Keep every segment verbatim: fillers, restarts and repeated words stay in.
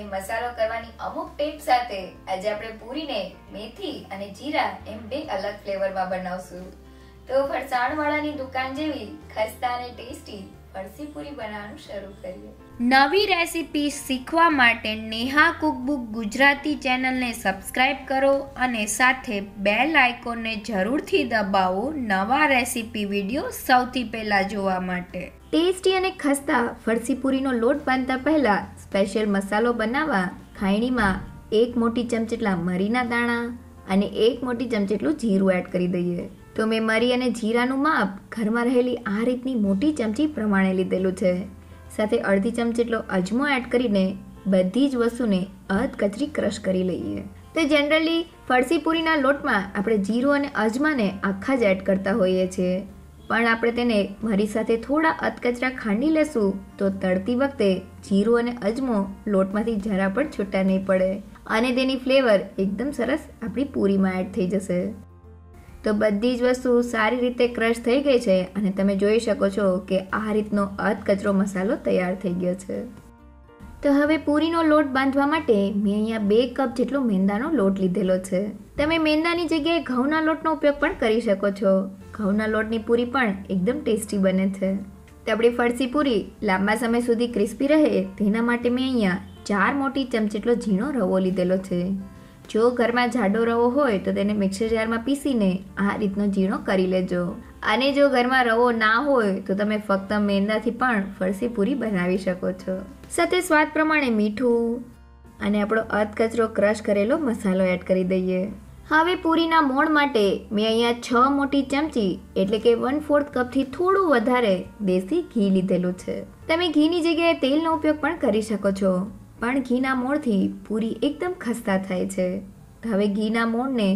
અને મસાલો કરવાની અમુક ટીપ સાથે આજે આપણે પૂરીને મેથી અને જીરા એમ બે અલગ ફ્લેવરમાં બનાવશું। તો ફરસાણવાળાની દુકાન જેવી ખસ્તા અને ટેસ્ટી ફરસી પૂરી બનાવવાનું શરૂ કરીએ। નવી રેસિપી શીખવા માટે નેહા કુકબુક ગુજરાતી ચેનલને સબસ્ક્રાઇબ કરો અને સાથે બેલ આઇકોનને જરૂરથી દબાવો નવા રેસિપી વિડિયો સૌથી પહેલા જોવા માટે। ટેસ્ટી અને ખસ્તા ફરસી પૂરીનો લોટ બાંધતા પહેલા સ્પેશિયલ મસાલો બનાવવા ખાયણીમાં એક મોટી ચમચી જેટલા મરીના દાણા અને એક મોટી ચમચી જેટલું જીરું એડ કરી દઈએ। તો મેં મરી અને જીરાનું માપ ઘરમાં રહેલી આ રીતની મોટી ચમચી પ્રમાણે લીધેલું છે। સાથે અડધી ચમચી જેટલો અજમો એડ કરીને બધી જ વસ્તુને અધકચરી ક્રશ કરી લઈએ। તો જનરલી ફરસી પૂરીના લોટમાં આપણે જીરું અને અજમાને આખા જ એડ કરતા હોઈએ છીએ, પણ આપણે તેને મરી સાથે થોડા અધકચરા ખાંડી લેશું તો તળતી વખતે જીરું અને અજમો લોટમાંથી જરા પણ છૂટા નહીં પડે અને તેની ફ્લેવર એકદમ સરસ આપણી પૂરીમાં એડ થઈ જશે। તો બધી જ વસ્તુ સારી રીતે ક્રશ થઈ ગઈ છે અને તમે જોઈ શકો છો કે આ રીતનો અધકચરો મસાલો તૈયાર થઈ ગયો છે। તો હવે પૂરીનો લોટ બાંધવા માટે મેં અહીંયા બે કપ જેટલો મેંદાનો લોટ લીધેલો છે। તમે મેંદાની જગ્યાએ ઘઉંના લોટનો ઉપયોગ પણ કરી શકો છો। ઘઉંના લોટની પૂરી પણ એકદમ ટેસ્ટી બને છે। તો આપણી ફરસી પૂરી લાંબા સમય સુધી ક્રિસ્પી રહે તેના માટે મેં અહીંયા ચાર મોટી ચમચી જેટલો ઝીણો રવો લીધેલો છે। જો ઘરમાં જાડો રવો હોય તો તેને મિક્સર જારમાં પીસીને આ રીતનો ઝીણો કરી લેજો અને જો ઘરમાં રવો ના હોય તો તમે ફક્ત મેંદાથી પણ ફરસી પૂરી બનાવી શકો છો। સાથે સ્વાદ પ્રમાણે મીઠું અને આપણો અધકચરો ક્રશ કરેલો મસાલો એડ કરી દઈએ। હવે પૂરીના મોણ માટે મેં અહીંયા છ મોટી ચમચી એટલે કે વન ફોર્થ કપથી થોડું વધારે દેશી ઘી લીધેલું છે। તમે ઘીની જગ્યાએ તેલનો ઉપયોગ પણ કરી શકો છો, પણ ઘીના મોણથી પૂરી એકદમ ખસ્તા થાય છે। હવે ઘીના મોણને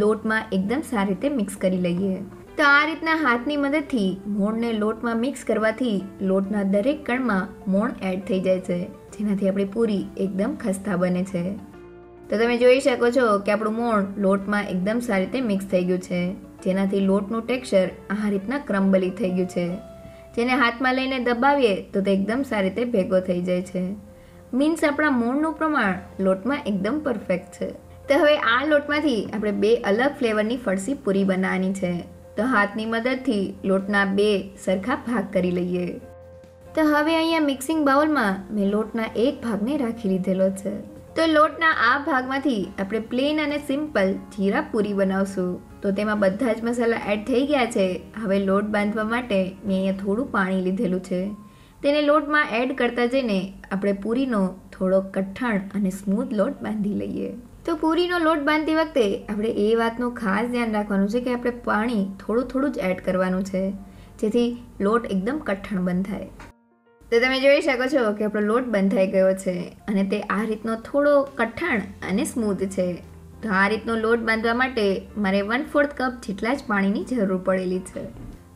લોટમાં એકદમ સારી રીતે મિક્સ કરી લઈએ। તો આ રીતના હાથની મદદથી મોણને લોટમાં મિક્સ કરવાથી લોટના દરેક કણમાં મોણ એડ થઈ જાય છે, જેનાથી આપણી પૂરી એકદમ ખસ્તા બને છે। તો તમે જોઈ શકો છો કે આપણું મોણ લોટમાં એકદમ સારી રીતે મિક્સ થઈ ગયું છે, જેનાથી લોટનું ટેક્સચર આ રીતના ક્રમ્બલી થઈ ગયું છે। જેને હાથમાં લઈને દબાવીએ તો તે એકદમ સારી રીતે ભેગો થઈ જાય છે। મીન્સ આપણા મોણનું પ્રમાણ લોટમાં એકદમ પરફેક્ટ છે। તો હવે આ લોટમાંથી આપણે બે અલગ ફ્લેવરની ફરસી પૂરી બનાવવાની છે। તો હાથની મદદથી લોટના બે સરખા ભાગ કરી લઈએ। તો હવે અહીંયા મિક્સિંગ બાઉલમાં મેં લોટના એક ભાગને રાખી લીધેલો છે। તો લોટના આ ભાગમાંથી આપણે પ્લેન અને સિમ્પલ જીરા પૂરી બનાવશું। તો તેમાં બધા જ મસાલા એડ થઈ ગયા છે। હવે લોટ બાંધવા માટે મેં અહીંયા થોડું પાણી લીધેલું છે, તેને લોટમાં એડ કરતા જઈને આપણે પૂરીનો થોડો કઠણ અને સ્મૂથ લોટ બાંધી લઈએ। તો પૂરીનો લોટ બાંધતી વખતે આપણે એ વાતનું ખાસ ધ્યાન રાખવાનું છે કે આપણે પાણી થોડું થોડું જ એડ કરવાનું છે, જેથી લોટ એકદમ કઠણ બંધાય। તો તમે જોઈ શકો છો કે આપણો લોટ બંધાઈ ગયો છે અને તે આ રીતનો થોડો કઠણ અને સ્મૂથ છે। તો આ રીતનો લોટ બાંધવા માટે મારે વન ફોર્થ કપ જેટલા જ પાણીની જરૂર પડેલી છે।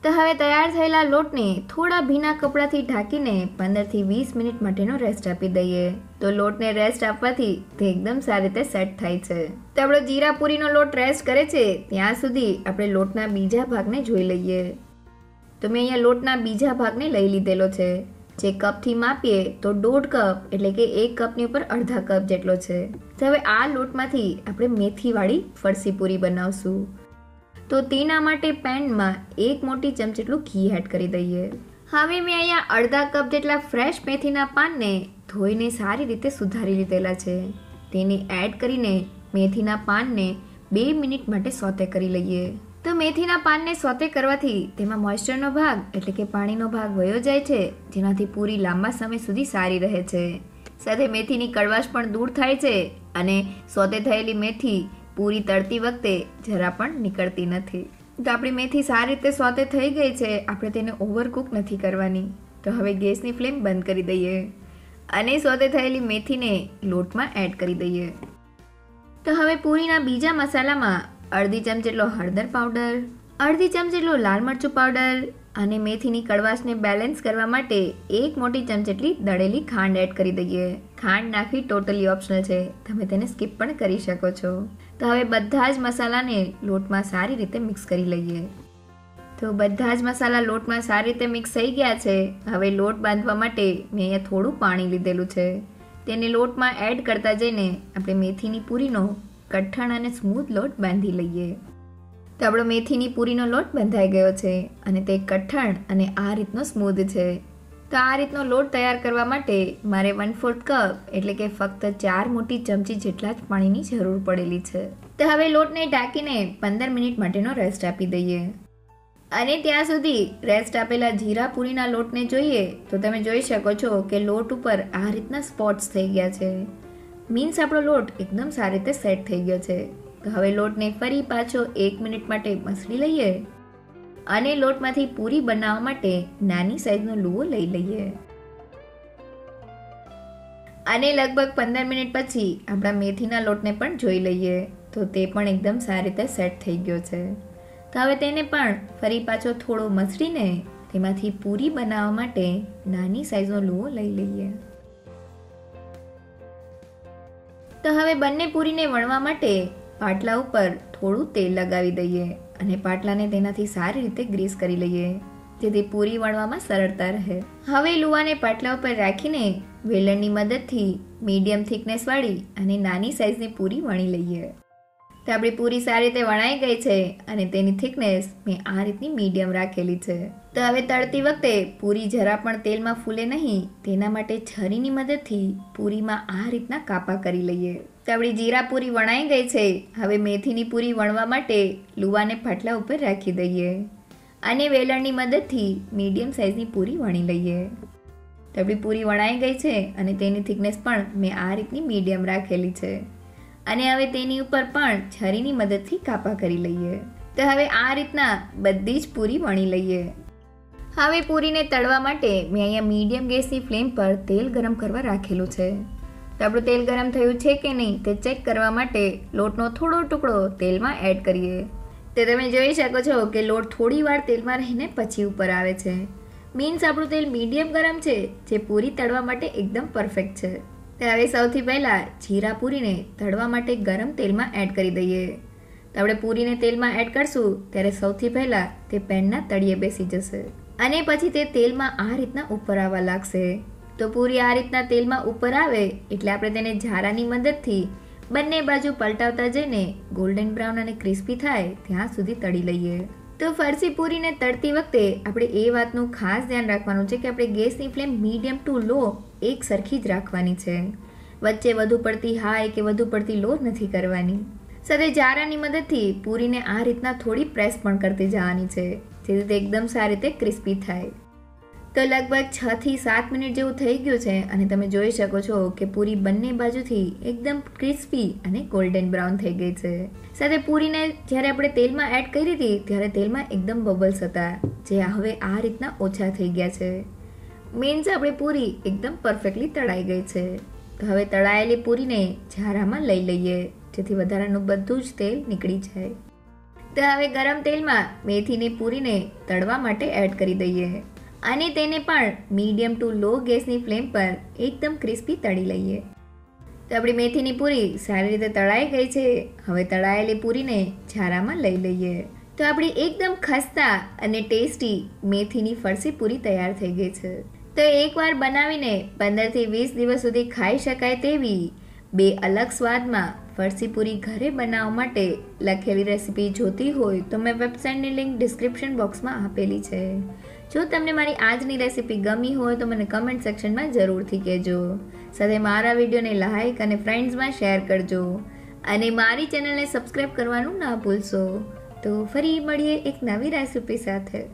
તો હવે તૈયાર થયેલા લોટને થોડા ભીના કપડાથી ઢાંકીને પંદરથી વીસ મિનિટ માટેનો રેસ્ટ આપી દઈએ। તો લોટને રેસ્ટ આપવાથી તે એકદમ સારી રીતે સેટ થાય છે। તો આપણો જીરા પૂરીનો લોટ રેસ્ટ કરે છે ત્યાં સુધી આપણે લોટના બીજા ભાગને જોઈ લઈએ। તો મેં અહીંયા લોટના બીજા ભાગને લઈ લીધેલો છે, જે કપથી માપીએ તો દોઢ કપ એટલે કે એક કપની ઉપર અડધા કપ જેટલો છે। તો હવે આ લોટમાંથી આપણે મેથીવાળી ફરસી પૂરી બનાવશું। તો તેના માટે પેનમાં એક મોટી ચમચી જેટલું ઘી એડ કરી દઈએ। હવે મેં અહીંયા અડધા કપ જેટલા ફ્રેશ મેથીના પાનને ધોઈને સારી રીતે સુધારી લીધેલા છે, તેને એડ કરીને મેથીના પાનને બે મિનિટ માટે સોતે કરી લઈએ। તો મેથીના પાનને સોતે કરવાથી તેમાં મોઇસ્ચરનો ભાગ એટલે કે પાણીનો ભાગ વયો જાય છે, જેનાથી પૂરી લાંબા સમય સુધી સારી રહે છે। સાથે મેથીની કડવાશ પણ દૂર થાય છે અને સોતે થયેલી મેથી પૂરી તળતી વખતે જરા પણ નીકળતી નથી। તો આપણી મેથી સારી રીતે સોતે થઈ ગઈ છે, આપણે તેને ઓવરકુક નથી કરવાની। તો હવે ગેસની ફ્લેમ બંધ કરી દઈએ અને સોતે થયેલી મેથીને લોટમાં એડ કરી દઈએ। તો હવે પૂરીના બીજા મસાલામાં અડધી ચમચી જેટલો હળદર પાવડર, અડધી ચમચી જેટલો લાલ મરચું પાવડર અને મેથીની કડવાશને બેલેન્સ કરવા માટે એક મોટી ચમચી જેટલી દળેલી ખાંડ એડ કરી દઈએ। ખાંડ નાખવી ટોટલી ઓપ્શનલ છે, તમે તેને સ્કીપ પણ કરી શકો છો। તો હવે બધા જ મસાલાને લોટમાં સારી રીતે મિક્સ કરી લઈએ। તો બધા જ મસાલા લોટમાં સારી રીતે મિક્સ થઈ ગયા છે। હવે લોટ બાંધવા માટે મેં અહીંયા થોડું પાણી લીધેલું છે, તેને લોટમાં એડ કરતા જઈને આપણે મેથીની પૂરીનો કઠણ અને સ્મૂથ લોટ બાંધી લઈએ। તો આપણો મેથીની પૂરીનો લોટ બંધાઈ ગયો છે અને તે કઠણ અને આ રીતનો સ્મૂથ છે। તો આ રીતનો લોટ તૈયાર કરવા માટે મારે એક ચોથો કપ એટલે કે ફક્ત ચાર મોટી ચમચી જેટલા જ પાણીની જરૂર પડેલી છે। તો હવે લોટને ઢાંકીને પંદર મિનિટ માટેનો રેસ્ટ આપી દઈએ અને ત્યાં સુધી રેસ્ટ આપેલા જીરા પૂરીના લોટને જોઈએ તો તમે જોઈ શકો છો કે લોટ ઉપર આ રીતના સ્પોટ્સ થઈ ગયા છે। મીન્સ આપણો લોટ એકદમ સારી રીતે સેટ થઈ ગયો છે। તો હવે લોટને ફરી પાછો એક મિનિટ માટે મસળી લઈએ અને લોટમાંથી પૂરી બનાવવા માટે નાની સાઈઝનો લૂવો લઈ લઈએ અને લગભગ પંદર મિનિટ પછી આપણા મેથીના લોટને પણ જોઈ લઈએ તો તે પણ એકદમ સારી રીતે સેટ થઈ ગયો છે। તો હવે તેને પણ ફરી પાછો થોડો મસળીને તેમાંથી પૂરી બનાવવા માટે નાની સાઈઝનો લૂવો લઈ લઈએ। તો હવે બંને પૂરીને વણવા માટે પાટલા ઉપર થોડું તેલ લગાવી દઈએ અને પાટલાને તેનાથી સારી રીતે ગ્રીસ કરી લઈએ જેથી પૂરી વણવામાં સરળતા રહે। હવે લૂવાને પાટલા ઉપર રાખીને વેલણની મદદથી મીડિયમ થિકનેસ વાળી અને નાની સાઈઝની પૂરી વણી લઈએ। તો આપણી પૂરી સારી રીતે વણાઈ ગઈ છે અને તેની થિકનેસ મેં આ રીતની મીડિયમ રાખેલી છે। તો હવે તળતી વખતે પૂરી જરા પણ તેલમાં ફૂલે નહીં તેના માટે છરીની મદદથી પૂરીમાં આ રીતના કાપા કરી લઈએ। તો આપણી જીરા પૂરી વણાઈ ગઈ છે। હવે મેથીની પૂરી વણવા માટે લૂવાને પાટલા ઉપર રાખી દઈએ અને વેલણની મદદથી મીડિયમ સાઇઝની પૂરી વણી લઈએ। તો આપણી પૂરી વણાઈ ગઈ છે અને તેની થિકનેસ પણ મેં આ રીતની મીડિયમ રાખેલી છે અને હવે તેની ઉપર પણ છરીની મદદથી કાપા કરી લઈએ। તો હવે આ રીતના બધી જ પૂરી વણી લઈએ। હવે પૂરીને તળવા માટે મેં અહીંયા મીડિયમ ગેસની ફ્લેમ પર તેલ ગરમ કરવા રાખેલું છે। તો આપણું તેલ ગરમ થયું છે કે નહીં તે ચેક કરવા માટે લોટનો થોડો ટુકડો તેલમાં એડ કરીએ। તે તમે જોઈ શકો છો કે લોટ થોડી વાર તેલમાં રહીને પછી ઉપર આવે છે। મીન્સ આપણું તેલ મીડિયમ ગરમ છે જે પૂરી તળવા માટે એકદમ પરફેક્ટ છે। તો હવે સૌથી પહેલાં જીરા પૂરીને તળવા માટે ગરમ તેલમાં એડ કરી દઈએ। તો આપણે પૂરીને તેલમાં એડ કરશું ત્યારે સૌથી પહેલાં તે પેનના તળિયે બેસી જશે અને પછી તે તેલમાં આ રીતના ઉપર આવવા લાગશે। તો પૂરી આ રીતના તેલમાં ઉપર આવે એટલે આપણે તેને ઝારાની મદદથી બંને બાજુ પલટાવતા જઈને ગોલ્ડન બ્રાઉન અને ક્રિસ્પી થાય ત્યાં સુધી તળી લઈએ। તો ફરસી પૂરીને તળતી વખતે આપણે એ વાતનું ખાસ ધ્યાન રાખવાનું છે કે આપણે ગેસની ફ્લેમ મીડિયમ ટુ લો એક સરખી જ રાખવાની છે। વચ્ચે વધુ પડતી હાઈ કે વધુ પડતી લો નથી કરવાની। સાથે ઝારાની મદદથી પૂરીને આ રીતના થોડી પ્રેસ પણ કરતી જવાની છે જેથી તે એકદમ સારી રીતે ક્રિસ્પી થાય। તો લગભગ છ થી સાત મિનિટ જેવું થઈ ગયું છે અને તમે જોઈ શકો છો કે પૂરી બંને બાજુથી એકદમ ક્રિસ્પી અને ગોલ્ડન બ્રાઉન થઈ ગઈ છે। સાથે પૂરીને જ્યારે આપણે તેલમાં એડ કરી હતી ત્યારે તેલમાં એકદમ બબલ્સ હતા જે હવે આ રીતના ઓછા થઈ ગયા છે। મીન્સ આપણે પૂરી એકદમ પરફેક્ટલી તળાઈ ગઈ છે। તો હવે તળાયેલી પૂરીને ઝારામાં લઈ લઈએ જેથી વધારાનું બધું જ તેલ નીકળી જાય। તો હવે ગરમ તેલમાં મેથીની પૂરીને તળવા માટે એડ કરી દઈએ અને તેને પણ મીડિયમ ટુ લો ગેસની ફ્લેમ પર એકદમ ક્રિસ્પી તળી લઈએ। તો આપણી મેથીની પૂરી સારી રીતે તળાઈ ગઈ છે। હવે તળાયેલી પૂરીને ઝારામાં લઈ લઈએ। તો આપણી એકદમ ખસ્તા અને ટેસ્ટી મેથીની ફરસી પૂરી તૈયાર થઈ ગઈ છે। તો એકવાર બનાવીને પંદરથી વીસ દિવસ સુધી ખાઈ શકાય તેવી બે અલગ સ્વાદમાં ફરસી પૂરી ઘરે બનાવવા માટે લખેલી રેસીપી જોતી હોય તો મેં વેબસાઇટની લિંક ડિસ્ક્રિપ્શન બોક્સમાં આપેલી છે। જો તમને મારી આજની રેસીપી ગમી હોય તો મને કમેન્ટ સેક્શનમાં જરૂરથી કહેજો। સાથે મારા વિડીયોને લાઇક અને ફ્રેન્ડ્સમાં શેર કરજો અને મારી ચેનલને સબસ્ક્રાઈબ કરવાનું ના ભૂલશો। તો ફરી મળીએ એક નવી રેસીપી સાથે।